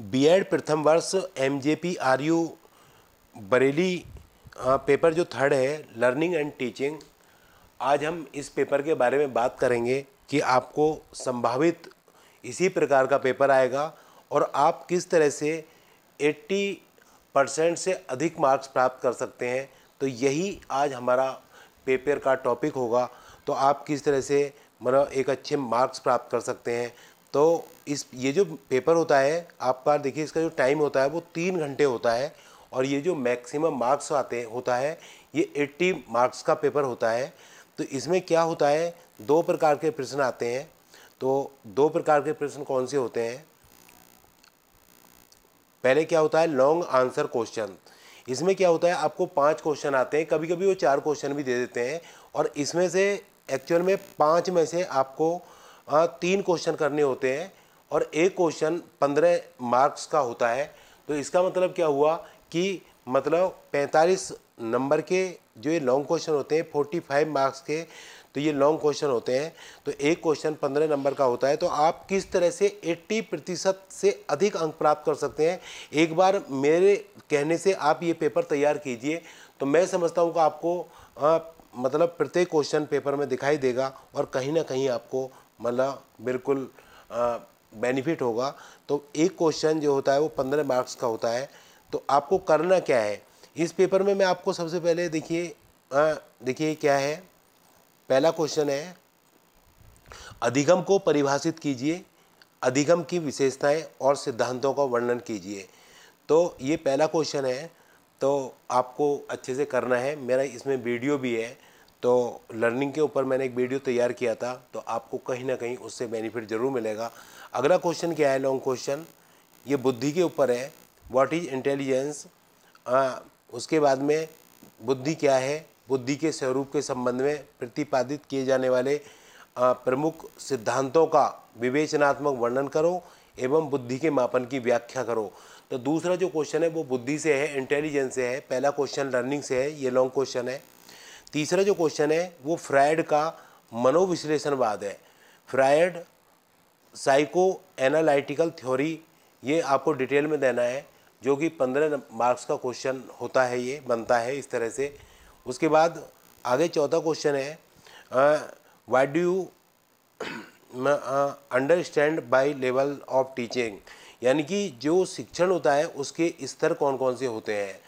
BEd प्रथम वर्ष MJPRU Bareilly paper जो थर्ड है लर्निंग एंड टीचिंग, आज हम इस पेपर के बारे में बात करेंगे कि आपको संभावित इसी प्रकार का पेपर आएगा और आप किस तरह से 80% से अधिक मार्क्स प्राप्त कर सकते हैं। तो यही आज हमारा पेपर का टॉपिक होगा। तो आप किस तरह से मतलब एक अच्छे मार्क्स प्राप्त कर सकते हैं। तो ये जो पेपर होता है आपका, देखिए इसका जो टाइम होता है वो 3 घंटे होता है और ये जो मैक्सिमम मार्क्स होता है ये 80 मार्क्स का पेपर होता है। तो इसमें क्या होता है, 2 प्रकार के प्रश्न आते हैं। तो 2 प्रकार के प्रश्न कौन से होते हैं? पहले क्या होता है, लॉन्ग आंसर क्वेश्चन। इसमें क्या होता है, आपको 5 क्वेश्चन आते हैं, कभी कभी वो 4 क्वेश्चन भी दे देते हैं और इसमें से एक्चुअल में 5 में से आपको 3 क्वेश्चन करने होते हैं और एक क्वेश्चन 15 मार्क्स का होता है। तो इसका मतलब क्या हुआ कि मतलब 45 नंबर के जो ये लॉन्ग क्वेश्चन होते हैं, 45 मार्क्स के तो ये लॉन्ग क्वेश्चन होते हैं। तो एक क्वेश्चन 15 नंबर का होता है। तो आप किस तरह से 80% से अधिक अंक प्राप्त कर सकते हैं। एक बार मेरे कहने से आप ये पेपर तैयार कीजिए तो मैं समझता हूँ कि आपको मतलब प्रत्येक क्वेश्चन पेपर में दिखाई देगा और कहीं ना कहीं आपको मतलब बिल्कुल बेनिफिट होगा। तो एक क्वेश्चन जो होता है वो 15 मार्क्स का होता है। तो आपको करना क्या है इस पेपर में, मैं आपको सबसे पहले देखिए क्या है, पहला क्वेश्चन है अधिगम को परिभाषित कीजिए, अधिगम की विशेषताएं और सिद्धांतों का वर्णन कीजिए। तो ये पहला क्वेश्चन है, तो आपको अच्छे से करना है। मेरा इसमें वीडियो भी है, तो लर्निंग के ऊपर मैंने एक वीडियो तैयार किया था, तो आपको कहीं ना कहीं उससे बेनिफिट ज़रूर मिलेगा। अगला क्वेश्चन क्या है, लॉन्ग क्वेश्चन, ये बुद्धि के ऊपर है, व्हाट इज इंटेलिजेंस। उसके बाद में बुद्धि क्या है, बुद्धि के स्वरूप के संबंध में प्रतिपादित किए जाने वाले प्रमुख सिद्धांतों का विवेचनात्मक वर्णन करो एवं बुद्धि के मापन की व्याख्या करो। तो दूसरा जो क्वेश्चन है वो बुद्धि से है, इंटेलिजेंस से है। पहला क्वेश्चन लर्निंग से है, ये लॉन्ग क्वेश्चन है। तीसरा जो क्वेश्चन है वो फ्रायड का मनोविश्लेषणवाद है, फ्रायड साइको एनालिटिकल थ्योरी, ये आपको डिटेल में देना है, जो कि 15 मार्क्स का क्वेश्चन होता है, ये बनता है इस तरह से। उसके बाद आगे चौथा क्वेश्चन है what do you understand by level of teaching, यानी कि जो शिक्षण होता है उसके स्तर कौन कौन से होते हैं,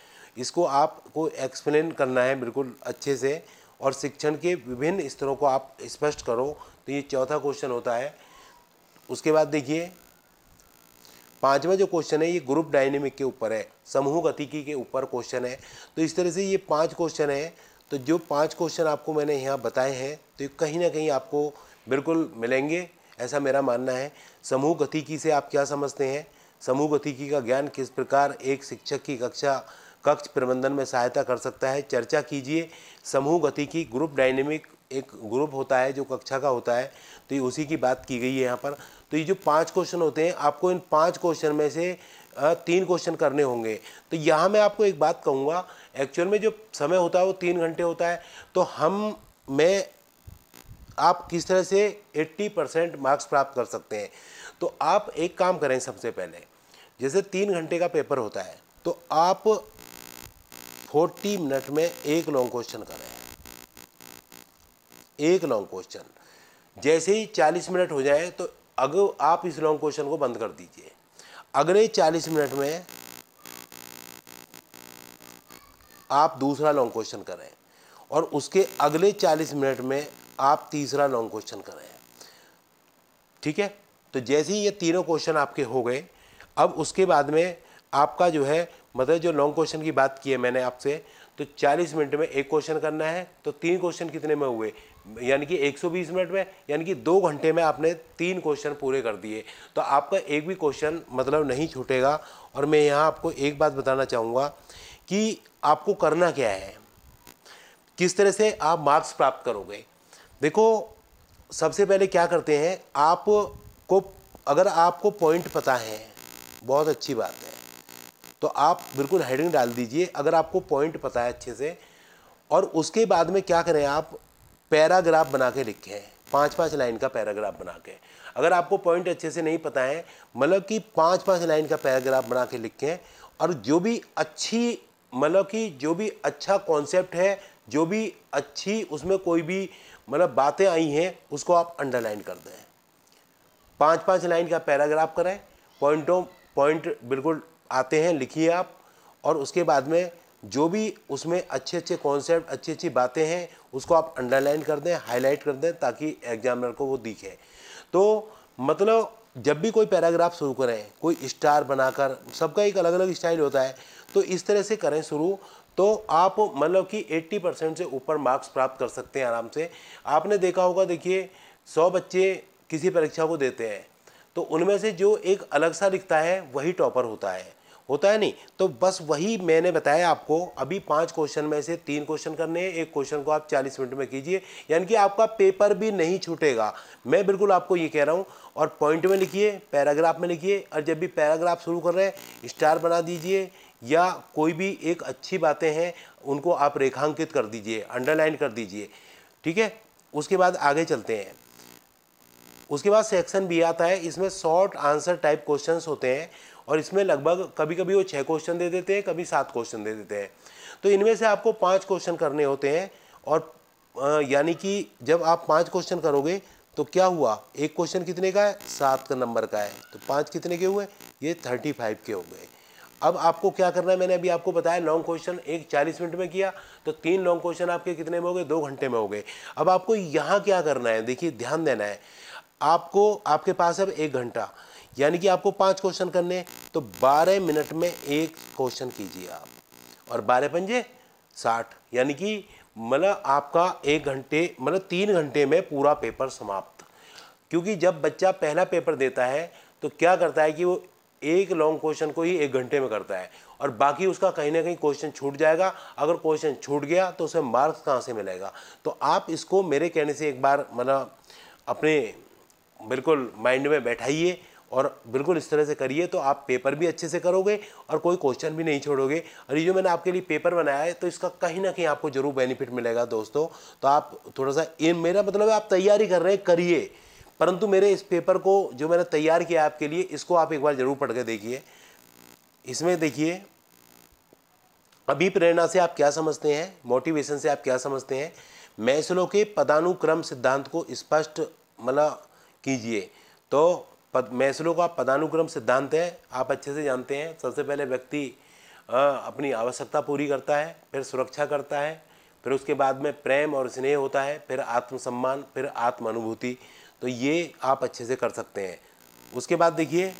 इसको आपको एक्सप्लेन करना है बिल्कुल अच्छे से और शिक्षण के विभिन्न स्तरों को आप स्पष्ट करो। तो ये चौथा क्वेश्चन होता है। उसके बाद देखिए पांचवा जो क्वेश्चन है ये ग्रुप डायनेमिक के ऊपर है, समूह गतिकी के ऊपर क्वेश्चन है। तो इस तरह से ये 5 क्वेश्चन है। तो जो 5 क्वेश्चन आपको मैंने यहाँ बताए हैं तो कहीं ना कहीं आपको बिल्कुल मिलेंगे, ऐसा मेरा मानना है। समूह गतिकी से आप क्या समझते हैं, समूह गतिकी का ज्ञान किस प्रकार एक शिक्षक की कक्ष प्रबंधन में सहायता कर सकता है, चर्चा कीजिए। समूह गतिकी ग्रुप डायनेमिक, एक ग्रुप होता है जो कक्षा का होता है, तो ये उसी की बात की गई है यहाँ पर। तो ये जो 5 क्वेश्चन होते हैं, आपको इन 5 क्वेश्चन में से 3 क्वेश्चन करने होंगे। तो यहाँ मैं आपको एक बात कहूँगा, एक्चुअल में जो समय होता है वो 3 घंटे होता है। तो आप किस तरह से 80% मार्क्स प्राप्त कर सकते हैं। तो आप एक काम करें, सबसे पहले जैसे 3 घंटे का पेपर होता है तो आप 40 मिनट में एक लॉन्ग क्वेश्चन करें, एक लॉन्ग क्वेश्चन। जैसे ही 40 मिनट हो जाए तो अगर आप इस लॉन्ग क्वेश्चन को बंद कर दीजिए। अगले 40 मिनट में आप दूसरा लॉन्ग क्वेश्चन करें और उसके अगले 40 मिनट में आप तीसरा लॉन्ग क्वेश्चन करें, ठीक है। तो जैसे ही ये तीनों क्वेश्चन आपके हो गए, अब उसके बाद में आपका जो है मतलब जो लॉन्ग क्वेश्चन की बात की है मैंने आपसे, तो 40 मिनट में एक क्वेश्चन करना है। तो 3 क्वेश्चन कितने में हुए, यानी कि 120 मिनट में, यानी कि 2 घंटे में आपने 3 क्वेश्चन पूरे कर दिए। तो आपका एक भी क्वेश्चन मतलब नहीं छूटेगा। और मैं यहाँ आपको एक बात बताना चाहूँगा कि आपको करना क्या है, किस तरह से आप मार्क्स प्राप्त करोगे। देखो सबसे पहले क्या करते हैं, आपको अगर आपको पॉइंट पता है, बहुत अच्छी बात है, तो आप बिल्कुल हेडिंग डाल दीजिए अगर आपको पॉइंट पता है अच्छे से। और उसके बाद में क्या करें, आप पैराग्राफ बना के लिखें, 5-5 लाइन का पैराग्राफ बना के। अगर आपको पॉइंट अच्छे से नहीं पता है, मतलब कि 5-5 लाइन का पैराग्राफ बना के लिखें, और जो भी अच्छी मतलब कि जो भी अच्छा कॉन्सेप्ट है, जो भी अच्छी उसमें कोई भी मतलब बातें आई हैं, उसको आप अंडरलाइन कर दें। 5-5 लाइन का पैराग्राफ करें, पॉइंट बिल्कुल आते हैं लिखिए आप, और उसके बाद में जो भी उसमें अच्छे अच्छे कॉन्सेप्ट, अच्छी अच्छी बातें हैं, उसको आप अंडरलाइन कर दें, हाईलाइट कर दें, ताकि एग्जामिनर को वो दिखे। तो मतलब जब भी कोई पैराग्राफ शुरू करें, कोई स्टार बनाकर, सबका एक अलग अलग स्टाइल होता है, तो इस तरह से करें शुरू, तो आप मतलब कि 80% से ऊपर मार्क्स प्राप्त कर सकते हैं आराम से। आपने देखा होगा, देखिए 100 बच्चे किसी परीक्षा को देते हैं, तो उनमें से जो एक अलग सा लिखता है वही टॉपर होता है नहीं। तो बस वही मैंने बताया आपको, अभी 5 क्वेश्चन में से 3 क्वेश्चन करने हैं, एक क्वेश्चन को आप 40 मिनट में कीजिए, यानी कि आपका पेपर भी नहीं छूटेगा, मैं बिल्कुल आपको ये कह रहा हूँ। और पॉइंट में लिखिए, पैराग्राफ में लिखिए, और जब भी पैराग्राफ शुरू कर रहे हैं स्टार बना दीजिए, या कोई भी एक अच्छी बातें हैं उनको आप रेखांकित कर दीजिए, अंडरलाइन कर दीजिए, ठीक है। उसके बाद आगे चलते हैं, उसके बाद सेक्शन बी आता है, इसमें शॉर्ट आंसर टाइप क्वेश्चंस होते हैं, और इसमें लगभग कभी कभी वो 6 क्वेश्चन दे देते हैं, कभी 7 क्वेश्चन दे देते हैं। तो इनमें से आपको 5 क्वेश्चन करने होते हैं, और यानी कि जब आप 5 क्वेश्चन करोगे तो क्या हुआ, एक क्वेश्चन कितने का है, 7 का नंबर का है, तो 5 कितने के हुए, ये 35 के हो गए। अब आपको क्या करना है, मैंने अभी आपको बताया लॉन्ग क्वेश्चन एक 40 मिनट में किया, तो 3 लॉन्ग क्वेश्चन आपके कितने में हो गए, 2 घंटे में हो गए। अब आपको यहाँ क्या करना है, देखिए ध्यान देना है आपको, आपके पास अब 1 घंटा, यानी कि आपको 5 क्वेश्चन करने हैं, तो 12 मिनट में एक क्वेश्चन कीजिए आप, और 12×5=60, यानी कि मतलब आपका 3 घंटे में पूरा पेपर समाप्त। क्योंकि जब बच्चा पहला पेपर देता है तो क्या करता है कि वो एक लॉन्ग क्वेश्चन को ही 1 घंटे में करता है, और बाकी उसका कहीं ना कहीं क्वेश्चन छूट जाएगा। अगर क्वेश्चन छूट गया तो उसे मार्क्स कहाँ से मिलेगा। तो आप इसको मेरे कहने से एक बार मतलब अपने बिल्कुल माइंड में बैठाइए, और बिल्कुल इस तरह से करिए, तो आप पेपर भी अच्छे से करोगे और कोई क्वेश्चन भी नहीं छोड़ोगे। और ये जो मैंने आपके लिए पेपर बनाया है, तो इसका कहीं ना कहीं आपको जरूर बेनिफिट मिलेगा दोस्तों। तो आप थोड़ा सा मेरा मतलब है आप तैयारी कर रहे हैं, करिए, परंतु मेरे इस पेपर को जो मैंने तैयार किया आपके लिए, इसको आप एक बार जरूर पढ़ के देखिए। इसमें देखिए अभी प्रेरणा से आप क्या समझते हैं, मोटिवेशन से आप क्या समझते हैं, मैस्लो के पदानुक्रम सिद्धांत को स्पष्ट मतलब कीजिए। तो मैस्लो का पदानुक्रम सिद्धांत है, आप अच्छे से जानते हैं, सबसे पहले व्यक्ति अपनी आवश्यकता पूरी करता है, फिर सुरक्षा करता है, फिर उसके बाद में प्रेम और स्नेह होता है, फिर आत्मसम्मान, फिर आत्म अनुभूति। तो ये आप अच्छे से कर सकते हैं। उसके बाद देखिए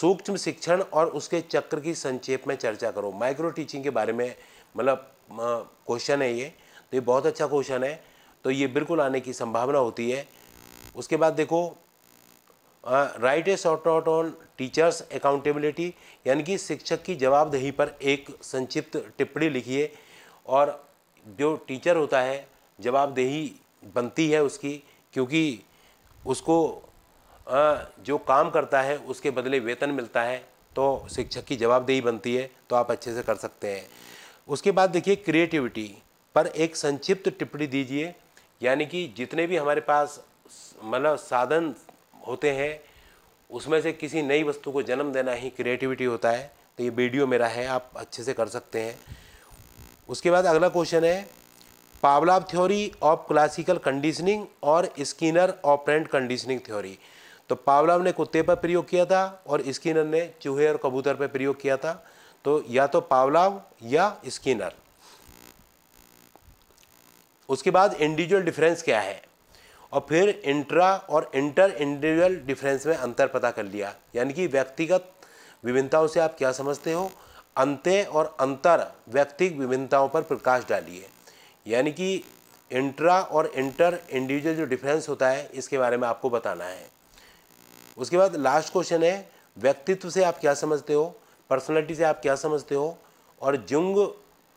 सूक्ष्म शिक्षण और उसके चक्र की संक्षेप में चर्चा करो, माइक्रो टीचिंग के बारे में मतलब क्वेश्चन है ये, तो ये बहुत अच्छा क्वेश्चन है, तो ये बिल्कुल आने की संभावना होती है। उसके बाद देखो write a short note on teachers accountability, यानी कि शिक्षक की जवाबदेही पर एक संक्षिप्त टिप्पणी लिखिए, और जो टीचर होता है जवाबदेही बनती है उसकी, क्योंकि उसको जो काम करता है उसके बदले वेतन मिलता है, तो शिक्षक की जवाबदेही बनती है, तो आप अच्छे से कर सकते हैं। उसके बाद देखिए क्रिएटिविटी पर एक संक्षिप्त टिप्पणी दीजिए, यानी कि जितने भी हमारे पास मतलब साधन होते हैं उसमें से किसी नई वस्तु को जन्म देना ही क्रिएटिविटी होता है। तो ये वीडियो मेरा है, आप अच्छे से कर सकते हैं। उसके बाद अगला क्वेश्चन है Pavlov theory of classical conditioning और स्किनर ऑपरेंट कंडीशनिंग थ्योरी। तो पावलाव ने कुत्ते पर प्रयोग किया था और स्किनर ने चूहे और कबूतर पर प्रयोग किया था, तो या तो पावलाव या स्किनर। उसके बाद इंडिविजुअल डिफरेंस क्या है, और फिर इंट्रा और इंटर इंडिविजुअल डिफरेंस में अंतर पता कर लिया, यानी कि व्यक्तिगत विभिन्नताओं से आप क्या समझते हो। अंत्य और अंतर व्यक्तिगत विभिन्नताओं पर प्रकाश डालिए, यानी कि इंट्रा और इंटर इंडिविजुअल जो डिफरेंस होता है इसके बारे में आपको बताना है। उसके बाद लास्ट क्वेश्चन है व्यक्तित्व से आप क्या समझते हो, पर्सनैलिटी से आप क्या समझते हो, और जुंग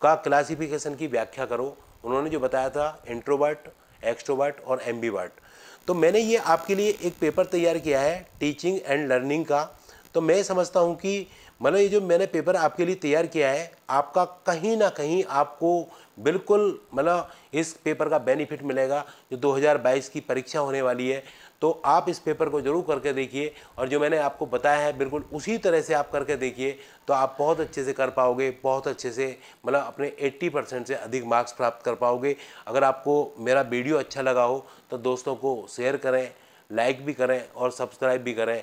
का क्लासिफिकेशन की व्याख्या करो, उन्होंने जो बताया था इंट्रोवर्ट, एक्सट्रोवर्ट और एम्बीवर्ट। तो मैंने ये आपके लिए एक पेपर तैयार किया है टीचिंग एंड लर्निंग का, तो मैं समझता हूँ कि मतलब ये जो मैंने पेपर आपके लिए तैयार किया है, आपका कहीं ना कहीं आपको बिल्कुल मतलब इस पेपर का बेनिफिट मिलेगा। जो 2022 की परीक्षा होने वाली है, तो आप इस पेपर को जरूर करके देखिए, और जो मैंने आपको बताया है बिल्कुल उसी तरह से आप करके देखिए, तो आप बहुत अच्छे से कर पाओगे, बहुत अच्छे से मतलब अपने 80% से अधिक मार्क्स प्राप्त कर पाओगे। अगर आपको मेरा वीडियो अच्छा लगा हो तो दोस्तों को शेयर करें, लाइक भी करें और सब्सक्राइब भी करें।